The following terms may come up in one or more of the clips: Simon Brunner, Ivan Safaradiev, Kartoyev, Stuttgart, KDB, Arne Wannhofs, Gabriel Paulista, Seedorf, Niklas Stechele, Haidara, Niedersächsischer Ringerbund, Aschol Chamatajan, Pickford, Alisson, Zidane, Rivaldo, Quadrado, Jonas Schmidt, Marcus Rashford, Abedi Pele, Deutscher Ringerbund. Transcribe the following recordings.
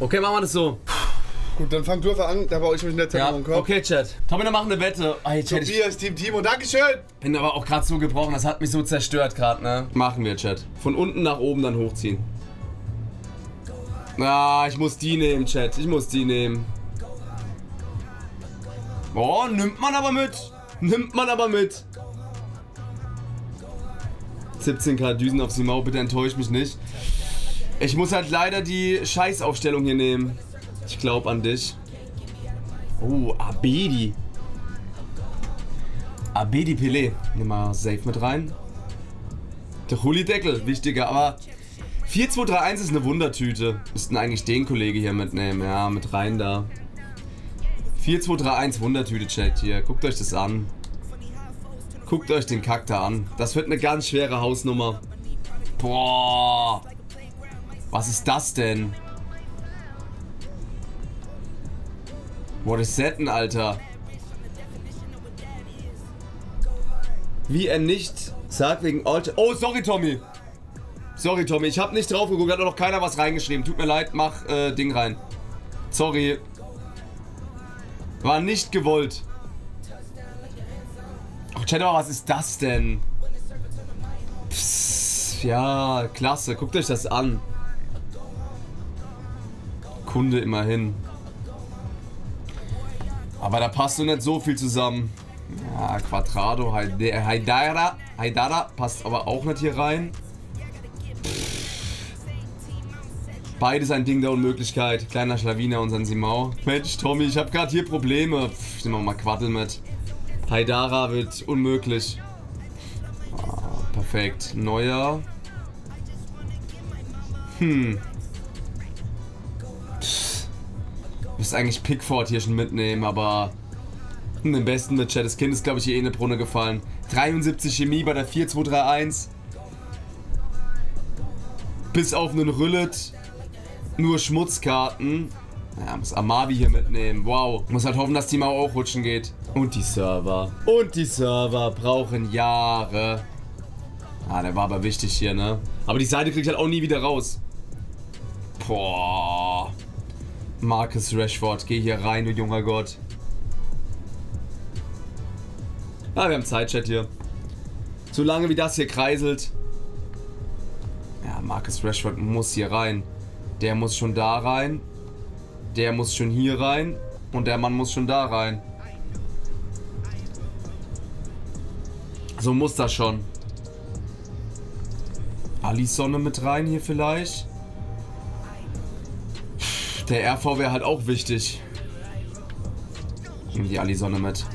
Okay, machen wir das so. Gut, dann fang du einfach an, da baue ich mich in der Zeit um den Kopf. Okay, Chat. Tommy, wir machen eine Wette. Oh, hey, Chat, Tobias, Team Timo, dankeschön. Bin aber auch gerade so gebrochen, das hat mich so zerstört gerade, ne? Machen wir, Chat. Von unten nach oben dann hochziehen. Na, ich muss die nehmen, Chat. Ich muss die nehmen. Oh, nimmt man aber mit. Nimmt man aber mit. 17k Düsen auf Simao, bitte enttäuscht mich nicht. Ich muss halt leider die Scheißaufstellung hier nehmen. Ich glaube an dich. Oh, Abedi. Abedi Pele. Nimm mal safe mit rein. Der Huli-Deckel, wichtiger, aber 4-2-3-1 ist eine Wundertüte. Müssten eigentlich den Kollege hier mitnehmen. Ja, mit rein da. 4-2-3-1 Wundertüte-Chat hier. Guckt euch das an. Guckt euch den Kack da an. Das wird eine ganz schwere Hausnummer. Boah. Was ist das denn? What is that denn, Alter? Wie er nicht sagt wegen Alt... Oh, sorry, Tommy. Sorry, Tommy. Ich habe nicht drauf geguckt. Hat noch keiner was reingeschrieben. Tut mir leid. Mach Ding rein. Sorry. War nicht gewollt. Ach, Chat, was ist das denn? Psst, ja, klasse. Guckt euch das an. Kunde immerhin. Aber da passt so nicht so viel zusammen. Ja, Quadrado, Haidara passt aber auch nicht hier rein. Beides ein Ding der Unmöglichkeit. Kleiner Schlawiner und San Simao. Mensch, Tommy, ich habe gerade hier Probleme. Ich nehme auch mal Quattel mit. Haidara wird unmöglich. Ah, perfekt. Neuer. Hm. Ich müsste eigentlich Pickford hier schon mitnehmen, aber den besten mit Chat. Das Kind ist, glaube ich, hier eh eine Brunne gefallen. 73 Chemie bei der 4-2-3-1. Bis auf einen Rüllet. Nur Schmutzkarten. Naja, muss Amavi hier mitnehmen. Wow. Muss halt hoffen, dass die Mau auch rutschen geht. Und die Server. Und die Server brauchen Jahre. Ah, der war aber wichtig hier, ne? Aber die Seite kriegt halt auch nie wieder raus. Boah. Marcus Rashford, geh hier rein, du junger Gott. Ja, wir haben Zeitchat hier. Solange wie das hier kreiselt. Ja, Marcus Rashford muss hier rein. Der muss schon da rein. Der muss schon hier rein. Und der Mann muss schon da rein. So muss das schon. Alisson mit rein hier vielleicht. Der RV wäre halt auch wichtig. Nimm die Alisson mit.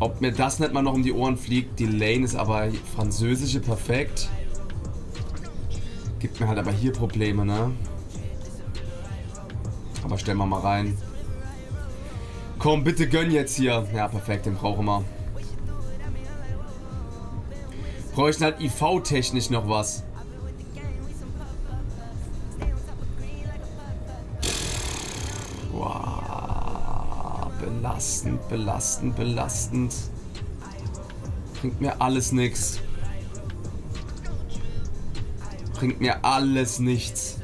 Ob mir das nicht mal noch um die Ohren fliegt. Die Lane ist aber französische perfekt. Gibt mir halt aber hier Probleme, ne? Aber stellen wir mal rein. Komm, bitte gönn jetzt hier. Ja, perfekt, den brauchen wir. Bräuchten halt IV-technisch noch was. Wow. Belastend, belastend, belastend. Bringt mir alles nichts. Bringt mir alles nichts.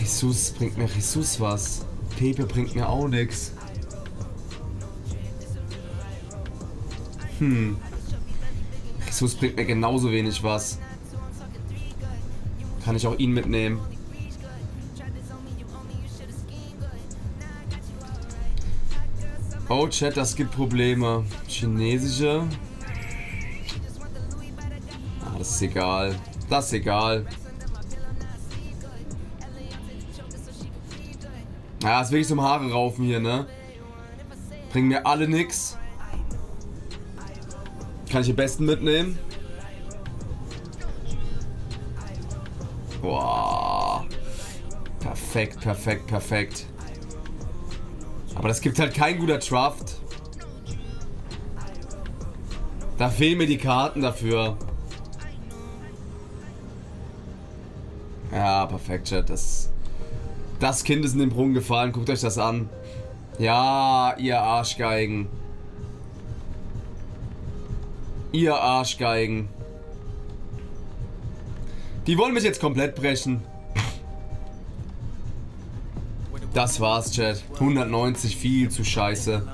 Jesus, bringt mir Jesus was. Pepe bringt mir auch nichts. Hm. Jesus bringt mir genauso wenig was. Kann ich auch ihn mitnehmen. Oh, Chat, das gibt Probleme. Chinesische. Das ist egal. Das ist egal. Ja, ist wirklich zum Haare raufen hier, ne? Bringen mir alle nix. Kann ich den besten mitnehmen? Boah. Perfekt, perfekt, perfekt. Aber das gibt halt kein guter Draft. Da fehlen mir die Karten dafür. Ja, perfekt, Chat. Das Kind ist in den Brunnen gefallen. Guckt euch das an. Ja, ihr Arschgeigen. Ihr Arschgeigen. Die wollen mich jetzt komplett brechen. Das war's, Chat. 190, viel zu scheiße.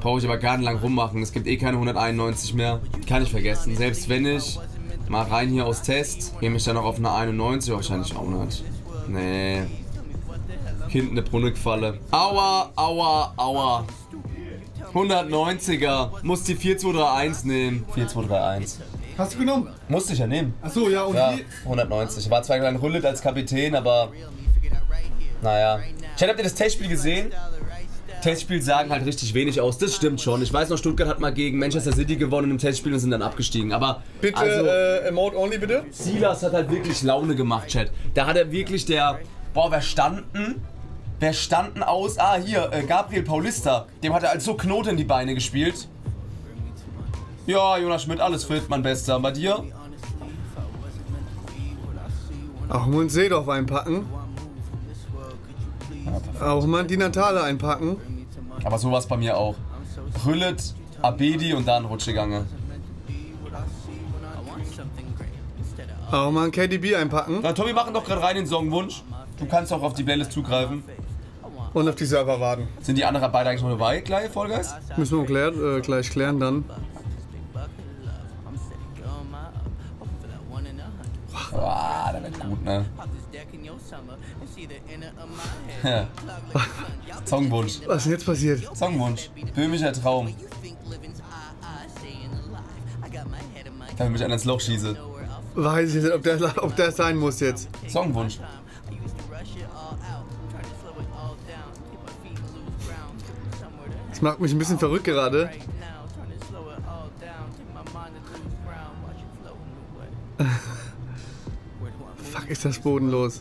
Brauche ich aber gar nicht lang rummachen. Es gibt eh keine 191 mehr. Kann ich vergessen. Selbst wenn ich mal rein hier aus Test, gehe mich dann noch auf eine 91 wahrscheinlich auch nicht. Nee. Hinten eine Brunnenfalle. Aua, aua, aua. 190er. Muss die 4231 nehmen. 4231. Hast du genommen? Musste ich ja nehmen. Achso, ja, und ja, 190. War zwar klein Rullet als Kapitän, aber naja. Chat, habt ihr das Testspiel gesehen? Testspiel sagen halt richtig wenig aus. Das stimmt schon. Ich weiß noch, Stuttgart hat mal gegen Manchester City gewonnen im Testspiel und sind dann abgestiegen. Aber bitte, also, Emote only, bitte. Silas hat halt wirklich Laune gemacht, Chat. Da hat er wirklich der... Boah, wer standen aus? Ah, hier, Gabriel Paulista. Dem hat er halt so Knoten in die Beine gespielt. Ja, Jonas Schmidt, alles fit, mein Bester. Bei dir? Auch mal Seedorf einpacken. Ja, auch mal die Natale einpacken. Aber sowas bei mir auch. Brüllet, Abedi und dann Rutschegange. Auch mal ein KDB einpacken. Na, Tommy, machen doch gerade rein den Songwunsch. Du kannst auch auf die Playlist zugreifen. Und auf die Server warten. Sind die anderen beide eigentlich noch dabei, gleich, Vollgeist? Müssen wir gleich klären dann. Boah, der wird gut, ne? Ja. Songwunsch. Was ist denn jetzt passiert? Songwunsch. Böhmischer Traum. Damit ich einen ins Loch schieße. Weiß ich nicht, ob der sein muss jetzt. Songwunsch. Das macht mich ein bisschen verrückt gerade. Fuck, ist das bodenlos.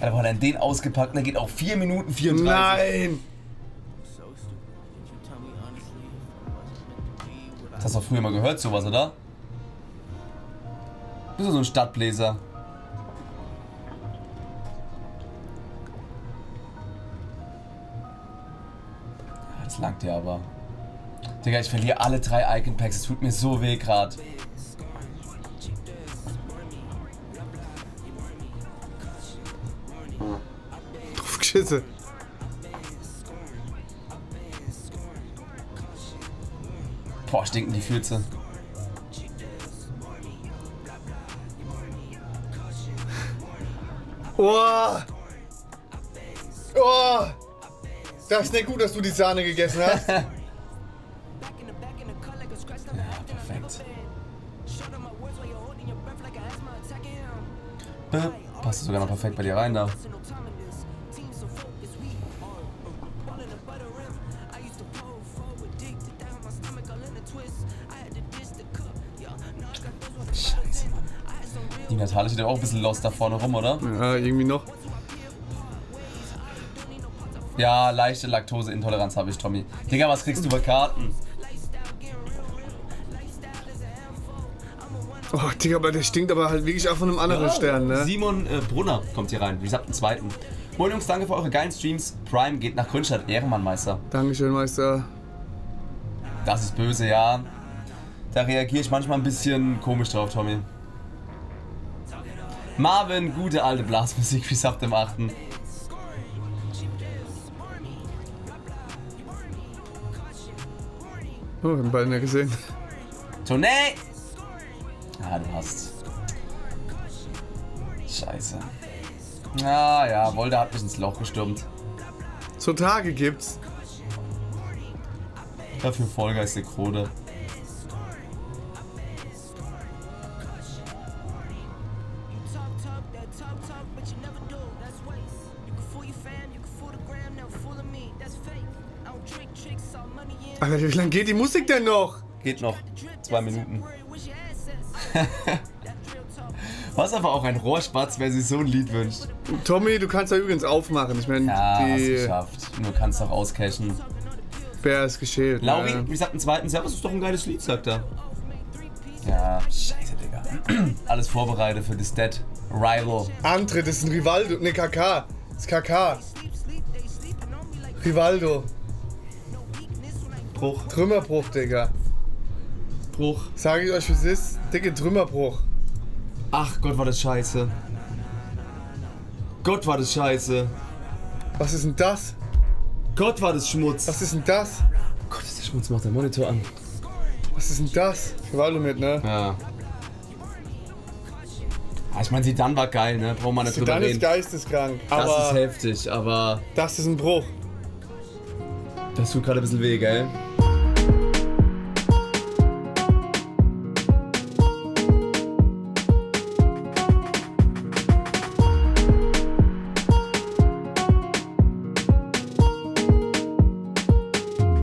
Alter, warum hat er den ausgepackt? Da geht auch 4 Minuten 34. Nein! Das hast du früher mal gehört, sowas, oder? Bist du so ein Stadtbläser? Das langt dir aber. Digga, ich verliere alle 3 Icon Packs. Es tut mir so weh gerade. Draufgeschisse. Boah, stinken die Füße. Oh. Oh. Das ist nicht gut, dass du die Sahne gegessen hast. Ja, perfekt. Passt sogar noch perfekt bei dir rein da. Die Natale steht ja auch ein bisschen lost da vorne rum, oder? Ja, irgendwie noch. Ja, leichte Laktoseintoleranz habe ich, Tommy. Digga, was kriegst du bei Karten? Oh, Digga, aber der stinkt aber halt wirklich auch von einem anderen, ja, Stern, ne? Simon Brunner kommt hier rein, wie gesagt, den zweiten. Moin Jungs, danke für eure geilen Streams. Prime geht nach Grünstadt, Ehrenmann, Meister. Dankeschön, Meister. Das ist böse, ja. Da reagiere ich manchmal ein bisschen komisch drauf, Tommy. Marvin, gute alte Blasmusik, wie sagt dem 8. Oh, wir haben beide nicht gesehen. Tournee! Ah, du hast. Scheiße. Ah ja, Wolder hat mich ins Loch gestürmt. So Tage gibt's. Dafür Vollgeist der Krone. Alter, wie lange geht die Musik denn noch? Geht noch. 2 Minuten. Was aber auch ein Rohrspatz, wer sich so ein Lied wünscht. Tommy, du kannst da übrigens aufmachen. Ich meine, ja, hast geschafft. Du kannst doch auscashen. Wer ist geschält? Lauri, ja. Wie sagt ein zweiten Servus, ist doch ein geiles Lied, sagt er. Ja, scheiße, Digga. Alles vorbereitet für das Dead Rival. Antritt ist ein Rivaldo. Ne, KK. Das ist KK. Rivaldo. Bruch. Trümmerbruch, Digga. Bruch. Sag ich euch, was ist? Dicke Trümmerbruch. Ach Gott, war das scheiße. Gott, war das scheiße. Was ist denn das? Gott, war das Schmutz. Was ist denn das? Oh Gott, ist der Schmutz, macht der Monitor an. Was ist denn das? Rivaldo mit, ne? Ja. Ich meine, Zidane war geil, ne? Braucht man nicht drüber reden. Zidane ist geisteskrank. Aber das ist heftig, aber... Das ist ein Bruch. Das tut gerade ein bisschen weh, gell?